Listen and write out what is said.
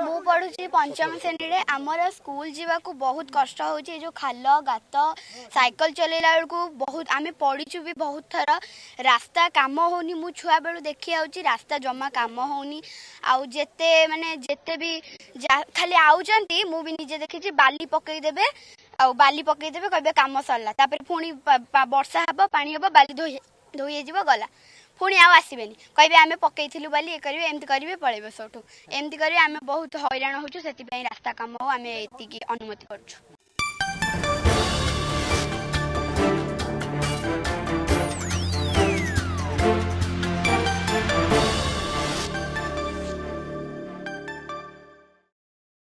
मु पढ़ुची पंचम श्रेणी रे आमर स्कूल जीवा को बहुत कष्ट हो जो खाल गात साइकल चलेला बेलू बहुत आम पड़ीचु भी बहुत थर रास्ता कम होनी मु छुआ बेलू देखी आउची रास्ता जमा कम होनी आउ जेते माने जेते भी खाली आउचंती मु भी निजे देखी बाली पकई देबे आउ बाली पकई देबे कहबे काम सरला तापर पुनी वर्षा हबो पानी हबो बाली धोई धोई जीव गला पुणी आउ आसबेनी कहबे आम पकईलु बाली ये करेंगे एमती करेंगे पलैब सौठू एमती करेंगे आम बहुत हैरान होचु से रास्ता कम हो आम ये अनुमति कर।